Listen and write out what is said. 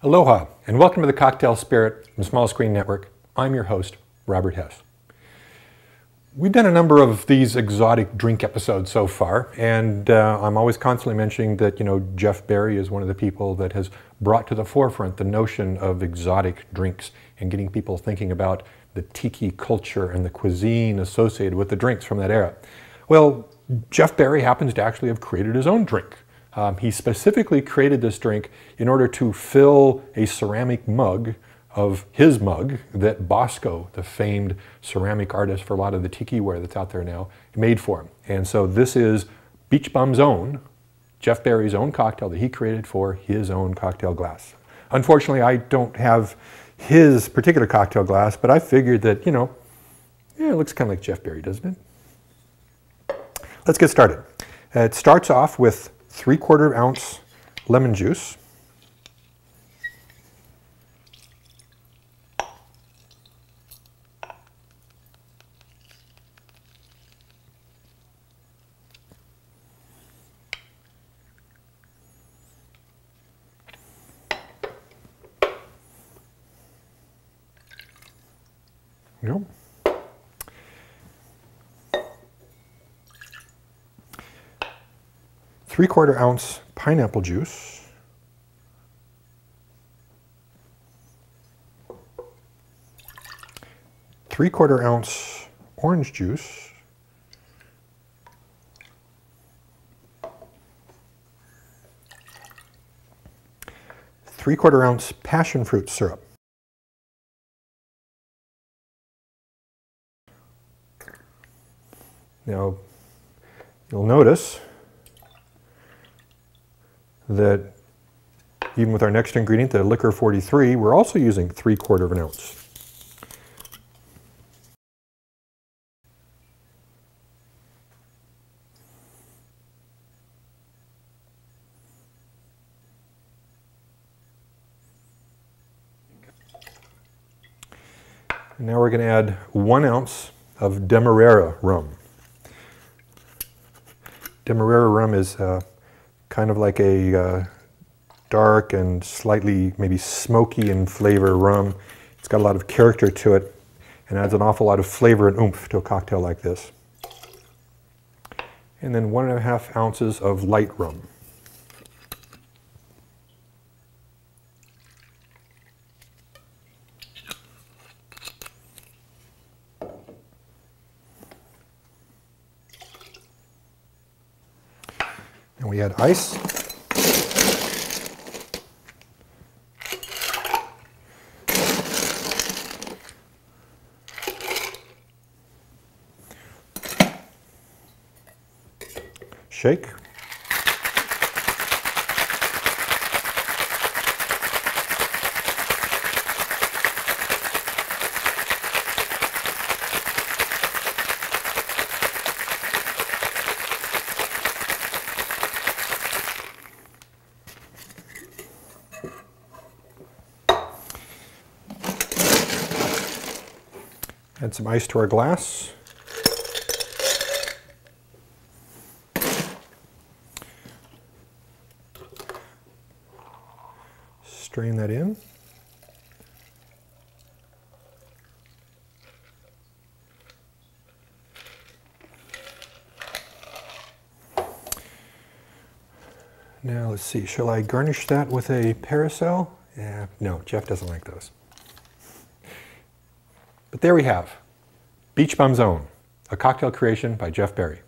Aloha, and welcome to the Cocktail Spirit from Small Screen Network. I'm your host, Robert Hess. We've done a number of these exotic drink episodes so far, and I'm always constantly mentioning that, you know, Jeff Berry is one of the people that has brought to the forefront the notion of exotic drinks and getting people thinking about the tiki culture and the cuisine associated with the drinks from that era. Well, Jeff Berry happens to actually have created his own drink. He specifically created this drink in order to fill a ceramic mug of his mug that Bosco, the famed ceramic artist for a lot of the tiki ware that's out there now, made for him. And so this is Beach Bum's Own, Jeff Berry's own cocktail that he created for his own cocktail glass. Unfortunately, I don't have his particular cocktail glass, but I figured that, you know, yeah, it looks kind of like Jeff Berry, doesn't it? Let's get started. It starts off with 3/4 ounce lemon juice, 3/4 ounce pineapple juice, 3/4 ounce orange juice, 3/4 ounce passion fruit syrup, 3/4. Now, you'll notice that even with our next ingredient, the Licor 43, we're also using 3/4 ounce. And now we're going to add 1 ounce of Demerara rum. Demerara rum is kind of like a dark and slightly maybe smoky in flavor rum. It's got a lot of character to it and adds an awful lot of flavor and oomph to a cocktail like this. And then 1.5 ounces of light rum. And we add ice. Shake. Add some ice to our glass. Strain that in. Now let's see, shall I garnish that with a parasol? Yeah, no, Jeff doesn't like those. But there we have Beach Bum's Own, a cocktail creation by Jeff Berry.